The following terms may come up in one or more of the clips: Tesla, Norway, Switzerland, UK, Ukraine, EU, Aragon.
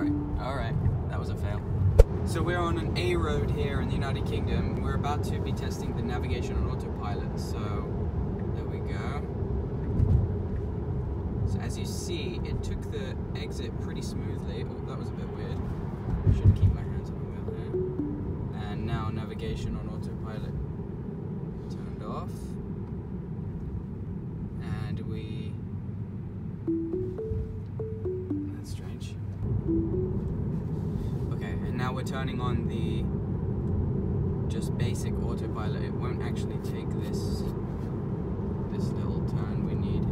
Sorry. Alright, that was a fail. So we're on an A road here in the United Kingdom. We're about to be testing the navigation on autopilot, so there we go. So as you see, it took the exit pretty smoothly. Oh, that was a bit weird. I should keep my hands on the wheel there. And now navigation on autopilot turned off. And we... That's strange. Okay, and now we're turning on the just basic autopilot. It won't actually take this little turn we need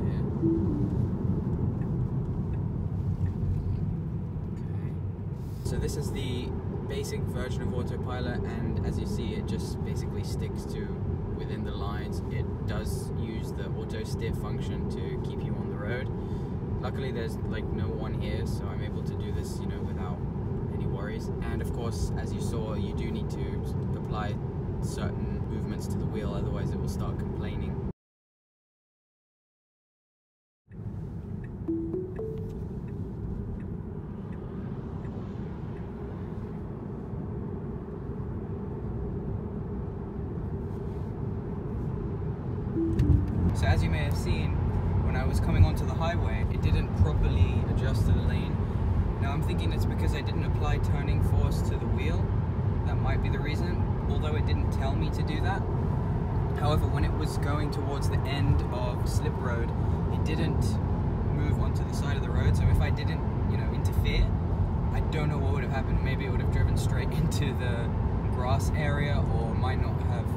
here. So this is the basic version of autopilot, and as you see, it just basically sticks to within the lines. It does use the auto steer function to keep you on the road. Luckily there's like no one here, so I'm able to do this, you know, without any worries. And of course, as you saw, you do need to apply certain movements to the wheel, otherwise it will start complaining. So as you may have seen, when I was coming onto the highway, it didn't properly adjust to the lane. Now I'm thinking it's because I didn't apply turning force to the wheel. That might be the reason, although it didn't tell me to do that. However, when it was going towards the end of slip road, it didn't move onto the side of the road. So if I didn't, you know, interfere, I don't know what would have happened. Maybe it would have driven straight into the grass area, or might not have.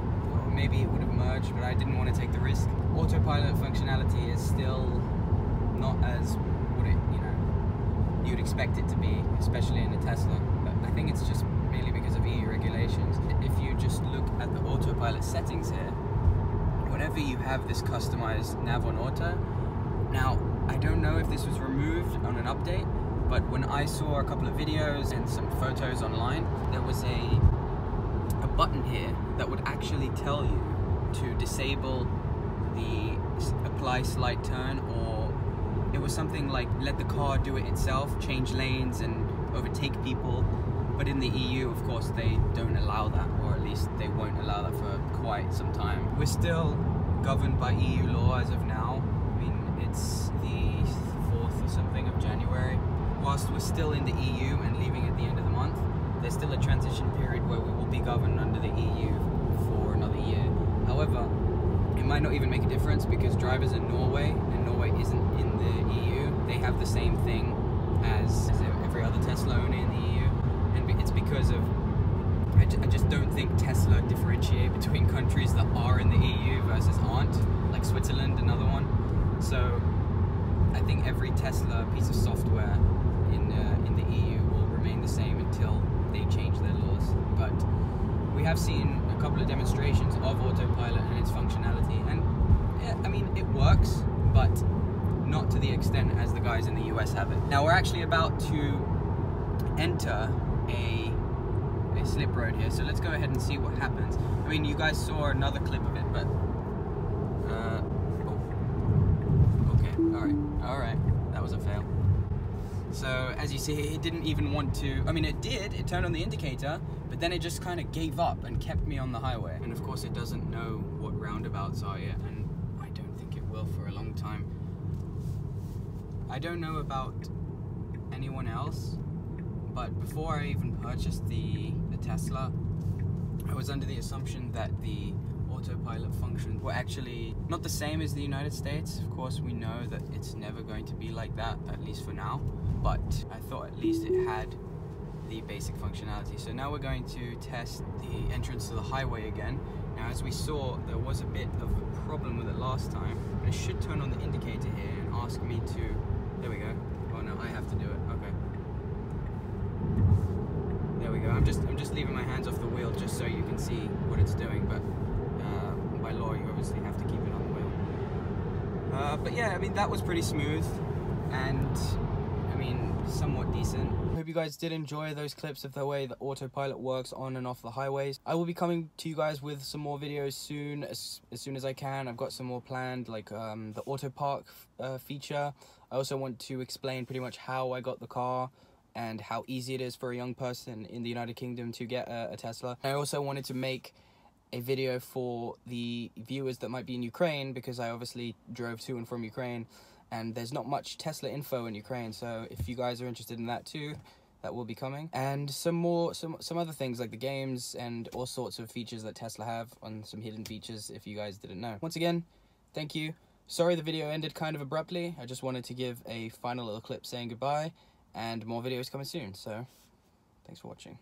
Maybe it would have merged, but I didn't want to take the risk. Autopilot functionality is still not as what it, you know, you'd expect it to be, especially in a Tesla. But I think it's just mainly because of EU regulations. If you just look at the autopilot settings here, whenever you have this customized nav on auto, now I don't know if this was removed on an update, but when I saw a couple of videos and some photos online, there was a button here that would actually tell you to disable the apply slight turn, or it was something like let the car do it itself, change lanes and overtake people. But in the EU, of course, they don't allow that, or at least they won't allow that for quite some time. We're still governed by EU law as of now. I mean, it's the 4th or something of January. Whilst we're still in the EU and leaving at the end of the month, there's still a transition period where we will be governed under the EU for another year. However, it might not even make a difference because drivers in Norway, and Norway isn't in the EU, they have the same thing as every other Tesla owner in the EU. And it's because of, I just don't think Tesla differentiate between countries that are in the EU versus aren't, like Switzerland, another one. So I think every Tesla piece of software in the EU will remain the same until they change their laws. But we have seen a couple of demonstrations of autopilot and its functionality, and yeah, I mean, it works, but not to the extent as the guys in the US have it. Now we're actually about to enter a slip road here, so let's go ahead and see what happens. I mean, you guys saw another clip of it, but oh. Okay, all right, that was a fail. So as you see, it didn't even want to, I mean, it did, it turned on the indicator, but then it just kind of gave up and kept me on the highway. And of course it doesn't know what roundabouts are yet, and I don't think it will for a long time. I don't know about anyone else, but before I even purchased the Tesla, I was under the assumption that the autopilot functions were actually not the same as the United States. Of course, we know that it's never going to be like that, at least for now, but I thought at least it had the basic functionality. So now we're going to test the entrance to the highway again. Now, as we saw, there was a bit of a problem with it last time. I should turn on the indicator here and ask me to, there we go. Oh no, I have to do it, okay. There we go, I'm just leaving my hands off the wheel just so you can see what it's doing, but by law, you obviously have to keep it on the wheel. But yeah, I mean, that was pretty smooth, and I mean, somewhat decent. I hope you guys did enjoy those clips of the way the autopilot works on and off the highways. I will be coming to you guys with some more videos soon, as soon as I can. I've got some more planned, like the auto park feature. I also want to explain pretty much how I got the car, and how easy it is for a young person in the United Kingdom to get a Tesla. I also wanted to make a video for the viewers that might be in Ukraine, because I obviously drove to and from Ukraine and there's not much Tesla info in Ukraine, so if you guys are interested in that too, that will be coming. And some other things like the games and all sorts of features that Tesla have, on some hidden features if you guys didn't know. Once again, thank you. Sorry the video ended kind of abruptly. I just wanted to give a final little clip saying goodbye, and more videos coming soon, so thanks for watching.